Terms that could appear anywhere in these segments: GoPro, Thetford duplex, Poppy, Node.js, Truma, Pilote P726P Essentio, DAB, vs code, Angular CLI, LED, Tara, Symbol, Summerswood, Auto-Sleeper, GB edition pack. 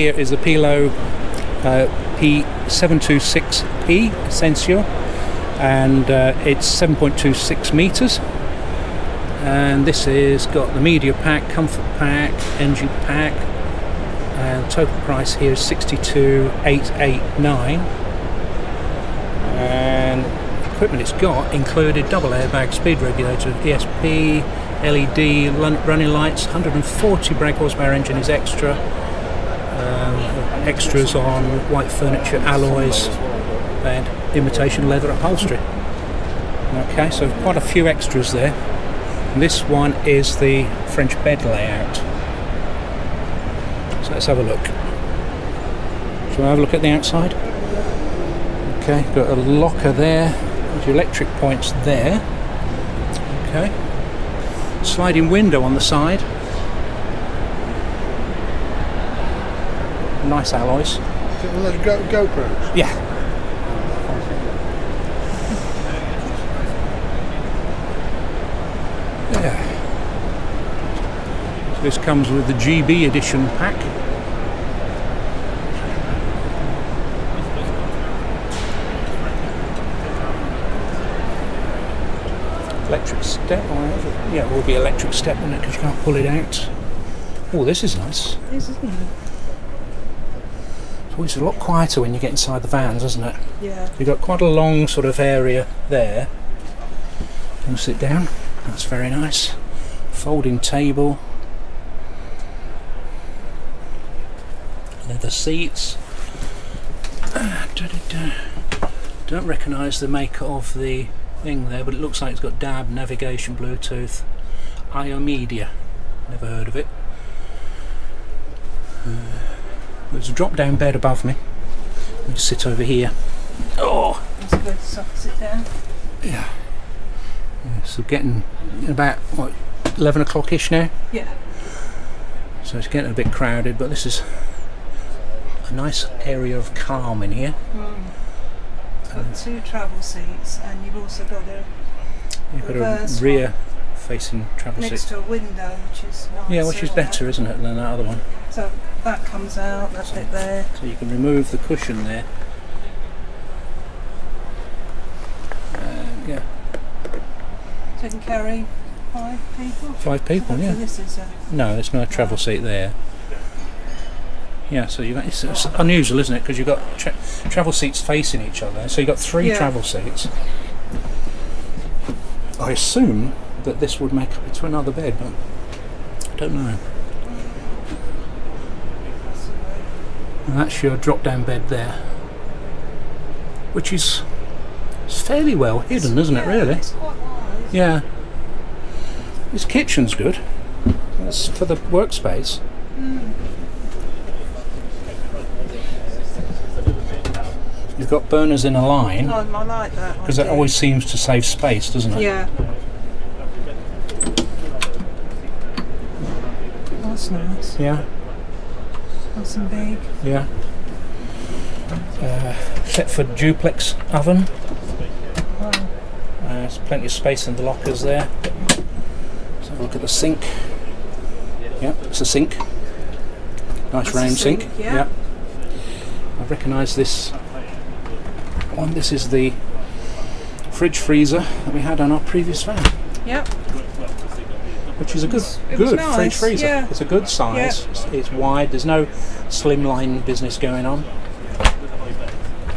Here is the Pilote P726P Essentio, and it's 7.26 meters. And this has got the media pack, comfort pack, energy pack, and total price here is 62,889. And equipment it's got included double airbag, speed regulator, ESP, LED, running lights. 140 brake horsepower engine is extra. Extras on white furniture, alloys, and imitation leather upholstery. Okay, so quite a few extras there. And this one is the French bed layout. So let's have a look. Shall I have a look at the outside? Okay, got a locker there. There's electric points there. Okay. Sliding window on the side. Nice alloys. GoPros? Yeah. Yeah. So this comes with the GB edition pack. Electric step, or yeah, it will be electric step in it because you can't pull it out. Oh, this is nice. This is nice. It's always a lot quieter when you get inside the vans, isn't it? Yeah. You've got quite a long sort of area there. You can sit down. That's very nice. Folding table. Leather seats. Don't recognise the make of the thing there, but it looks like it's got DAB, navigation, Bluetooth, I-O Media. Never heard of it. There's a drop-down bed above me. Let me sit over here. Oh! It's good to sit down. Yeah. So getting about, what, 11 o'clock-ish now? Yeah. So it's getting a bit crowded, but this is a nice area of calm in here. Mm. It's got two travel seats, and you've also got a rear facing travel seat. Next to a window, which is nice. Yeah, which is better, isn't it, than that other one? So that comes out, that's it there. So you can remove the cushion there. Yeah. So you can carry 5 people? 5 people, yeah. This is a no, it's not a travel seat there. Yeah, so you've got, it's unusual, isn't it? Because you've got travel seats facing each other. So you've got 3 travel seats. I assume that this would make up into another bed, but I don't know. And that's your drop-down bed there, which is fairly well hidden, isn't it? Really? It's quite wide. Yeah. This kitchen's good. That's for the workspace. Mm. You've got burners in a line. Oh, I like that. Because that always seems to save space, doesn't it? Yeah. That's nice. Yeah. Nice and big. Yeah. Thetford duplex oven. Wow. There's plenty of space in the lockers there. Let's have a look at the sink. Yeah, it's a sink. Nice round sink. Yeah. I recognise this one. This is the fridge freezer that we had on our previous van. Yep. Which is a good nice, fridge freezer. Yeah. It's a good size. Yeah. It's wide. There's no slimline business going on.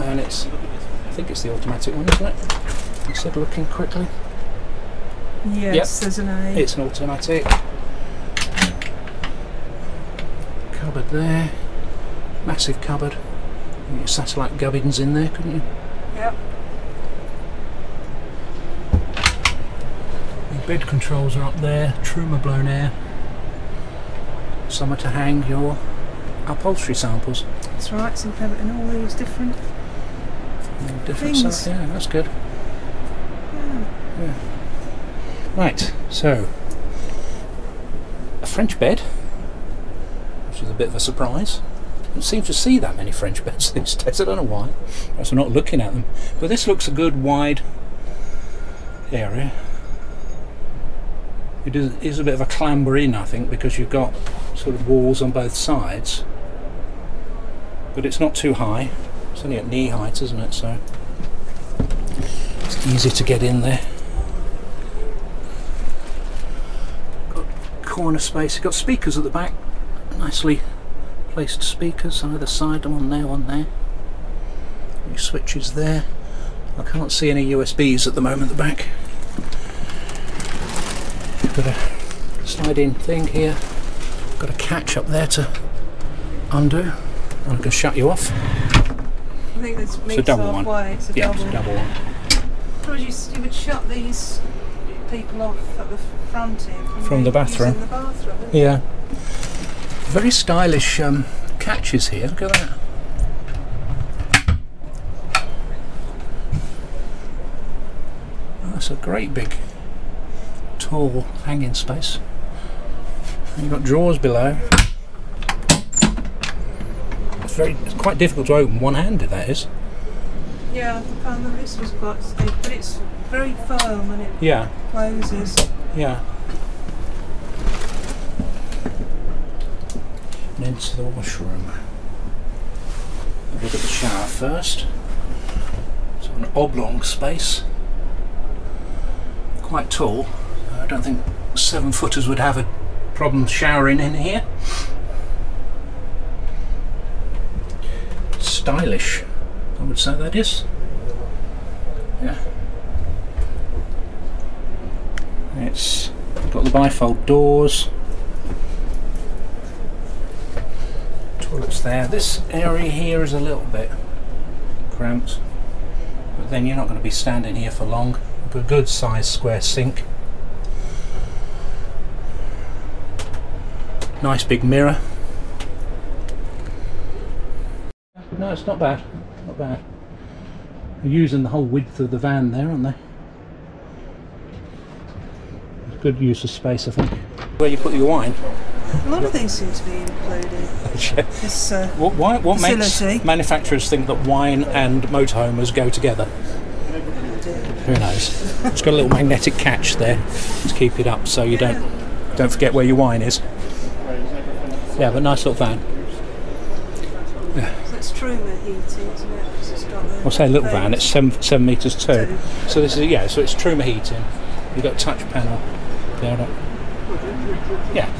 And it's, I think it's the automatic one, isn't it? Instead of looking quickly. Yes, there's an A. It's an automatic. Cupboard there. Massive cupboard. Your satellite gubbins in there, couldn't you? Yep. Bed controls are up there, Truma blown air, somewhere to hang your upholstery samples. That's right, so you can have it in all these different things. Stuff. Yeah, that's good. Yeah. Yeah. Right, so a French bed, which is a bit of a surprise. I don't seem to see that many French beds these days, I don't know why. Perhaps I'm not looking at them. But this looks a good wide area. It is a bit of a clamber in, I think, because you've got sort of walls on both sides. but it's not too high. It's only at knee height, isn't it? So it's easy to get in there. Got corner space. Got speakers at the back, nicely placed speakers on either side. One there, one there. Any switches there. I can't see any USBs at the moment at the back. Got a slide-in thing here. Got a catch up there to undo. I'm gonna shut you off. I think this makes it halfway. It's a double. It's a double one. You would shut these people off at the front end from the bathroom. Using the bathroom, isn't it? Yeah. Very stylish catches here. Look at that. Oh, that's a great big, tall hanging space. And you've got drawers below. It's quite difficult to open one-handed, that is. Yeah, I found that this was quite stiff, but it's very firm and it closes. Yeah. And into the washroom. Have a look at the shower first. It's an oblong space. Quite tall. I don't think 7-footers would have a problem showering in here. Stylish, I would say that is. Yeah. It's got the bifold doors. Toilets there. This area here is a little bit cramped, but then you're not going to be standing here for long. A good size square sink. Nice big mirror. No, it's not bad. Not bad. They're using the whole width of the van there, aren't they? It's good use of space, I think. Where you put your wine? A lot of things seem to be included. This, what makes manufacturers think that wine and motorhomers go together? Who knows? It's got a little magnetic catch there to keep it up, so you don't forget where your wine is. Yeah, but nice little van. Yeah. So it's Truma heating, isn't it? It's got I'll say little van. It's 7 meters too. So this is So it's Truma heating. You've got a touch panel there. Yeah.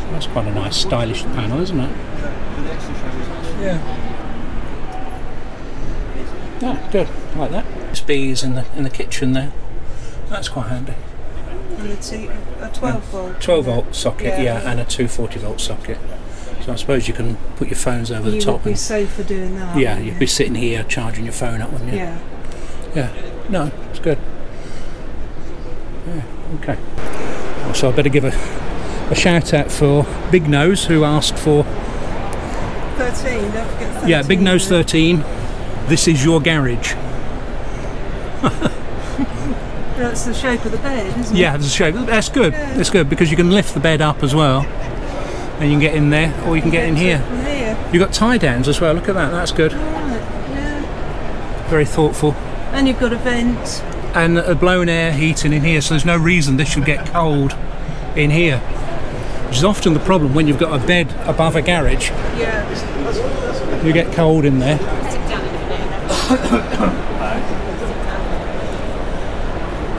So that's quite a nice, stylish panel, isn't it? Yeah. Yeah, good. I like that. USBs in the kitchen there. That's quite handy. And a 12 volt socket, and a 240 volt socket. So I suppose you can put your phones over the top. You'd be safe for doing that. Yeah, you'd be sitting here charging your phone up, wouldn't you? Yeah. Yeah. No, it's good. Yeah. Okay. So I better give a shout out for Big Nose, who asked for 13. Don't forget 13. Yeah, Big Nose 13. This is your garage. That's the shape of the bed, isn't it? Yeah, that's the shape. That's good. Yeah. That's good because you can lift the bed up as well, and you can get in there, or you can get in here. You've got tie downs as well. Look at that. That's good. Right. Yeah. Very thoughtful. And you've got a vent. And a blown air heating in here, so there's no reason this should get cold in here, which is often the problem when you've got a bed above a garage. Yeah. You get cold in there.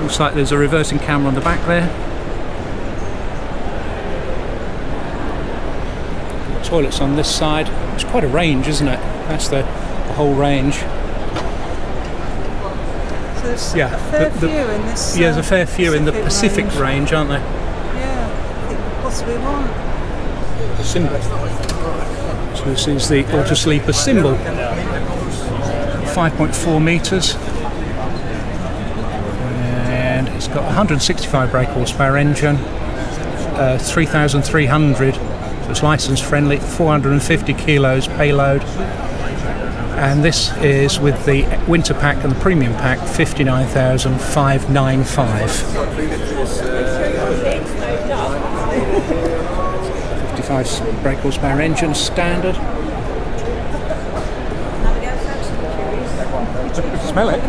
Looks like there's a reversing camera on the back there. Toilets on this side. It's quite a range, isn't it? That's the whole range. So there's a fair few in this. Yeah, there's a fair few in the Pacific range, aren't there? Yeah, I think possibly one. Symbol. So this is the Autosleeper Symbol. 5.4 meters. Got 165 brake horsepower engine, 3,300, so it's license friendly, 450 kilos payload, and this is with the winter pack and the premium pack, 59,595. 55 brake horsepower engine, standard. Smell it.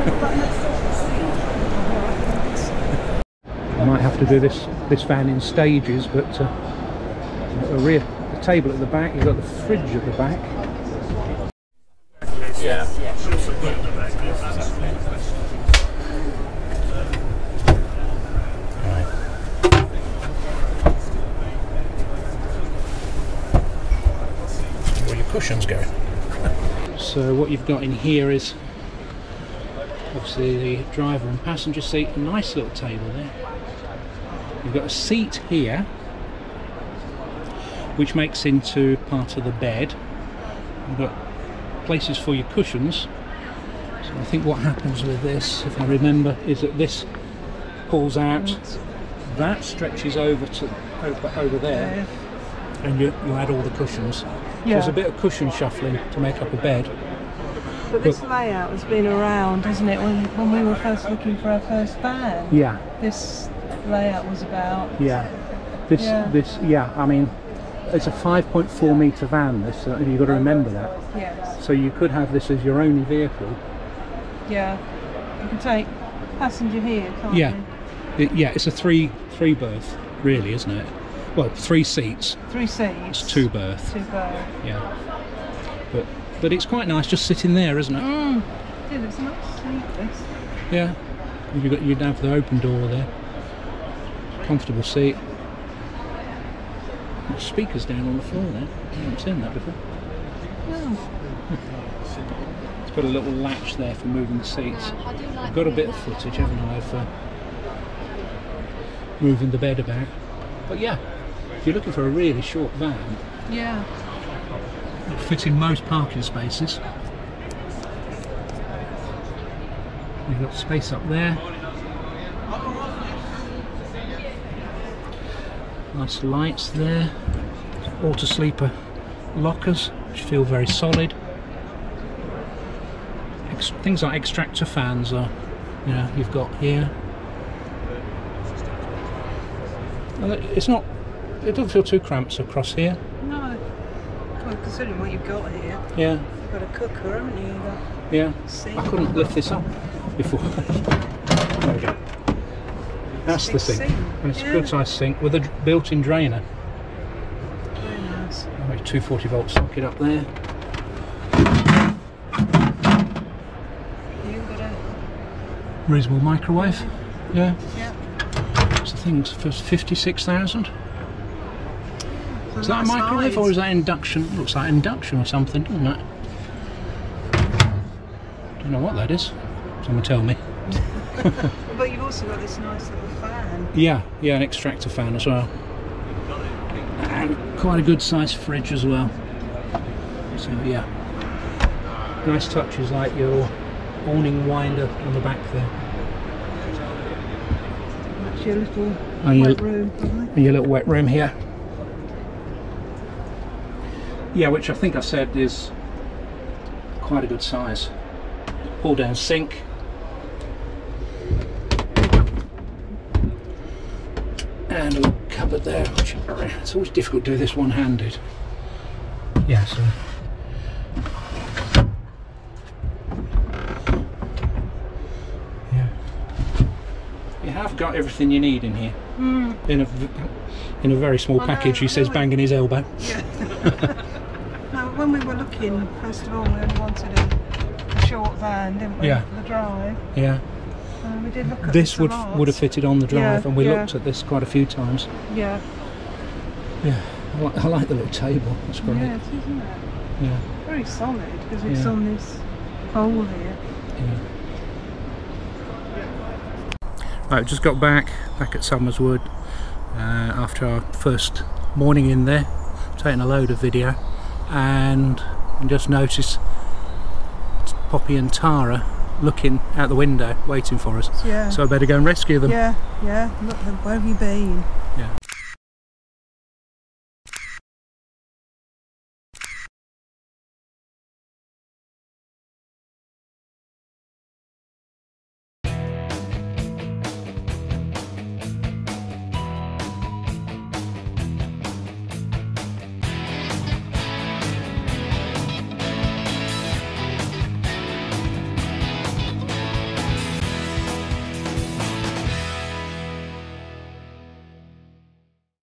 I might have to do this van in stages, but the table at the back, you've got the fridge at the back, motion's going. So what you've got in here is obviously the driver and passenger seat, a nice little table there. You've got a seat here which makes into part of the bed. You've got places for your cushions. So I think what happens with this, if I remember, is that this pulls out, that stretches over to over there, and you add all the cushions. So there's a bit of cushion shuffling to make up a bed. But this layout has been around, isn't it? When we were first looking for our first van, this layout was about. I mean, it's a 5.4 metre van, this, and you've got to remember that. Yes. So you could have this as your only vehicle. Yeah, you can take passenger here, can't you? Yeah, it's a three berth, really, isn't it? Well, three seats. Three seats. It's two berth. Two berth. Yeah. But it's quite nice just sitting there, isn't it? Mm. Yeah, it's a nice seat, this. Yeah. You'd have the open door there. Comfortable seat. Got speakers down on the floor there. I haven't seen that before. No. It's got a little latch there for moving the seats. I've got a bit of footage, haven't I, for moving the bed about. But yeah, if you're looking for a really short van, it'll fit in most parking spaces. You've got space up there. Nice lights there. Auto-Sleeper lockers, which feel very solid. Things like extractor fans are, you know, you've got here. It's not. It doesn't feel too cramped across here. No. Well, considering what you've got here. Yeah. You've got a cooker, haven't you? Yeah. I couldn't lift this up before. There we go. That's the sink. And it's a good size sink with a built-in drainer. Very nice. 240 volt socket up there. You've got a reasonable microwave. Yeah. Yeah. Things for 56,000. Is that a microwave or is that induction? It looks like induction or something, doesn't it? Don't know what that is. Someone tell me. But you've also got this nice little fan. Yeah, an extractor fan as well. And quite a good sized fridge as well. So yeah, nice touches like your awning winder on the back there. Your little wet room, probably. Your little wet room here. Yeah, which I think I said is quite a good size. Pull down sink. And a little cupboard there, which it's always difficult to do this one-handed. Yeah, so I've got everything you need in here, in a very small package. He says, banging his elbow. Yeah. No, when we were looking, first of all, we only wanted a short van, didn't we? Yeah. The drive. Yeah. We did look at this would have fitted on the drive, and we looked at this quite a few times. Yeah. Yeah. I like the little table. That's great. Yeah, it is, isn't it? Yeah. Very solid because it's on this pole here. Yeah. Right, just got back at Summerswood after our first morning in there, taking a load of video, and I just noticed Poppy and Tara looking out the window waiting for us. Yeah. So I better go and rescue them. Yeah, look, where have you been?